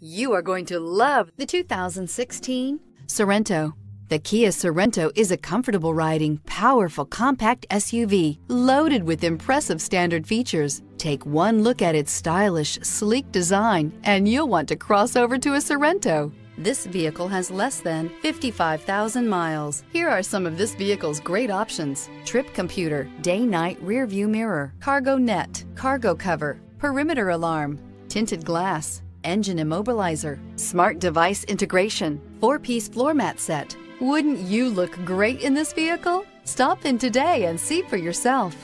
You are going to love the 2016 Sorento. The Kia Sorento is a comfortable riding, powerful, compact SUV loaded with impressive standard features. Take one look at its stylish, sleek design and you'll want to cross over to a Sorento. This vehicle has less than 55,000 miles. Here are some of this vehicle's great options: trip computer, day-night rear view mirror, cargo net, cargo cover, perimeter alarm, tinted glass, engine immobilizer, smart device integration, four-piece floor mat set. Wouldn't you look great in this vehicle? Stop in today and see for yourself.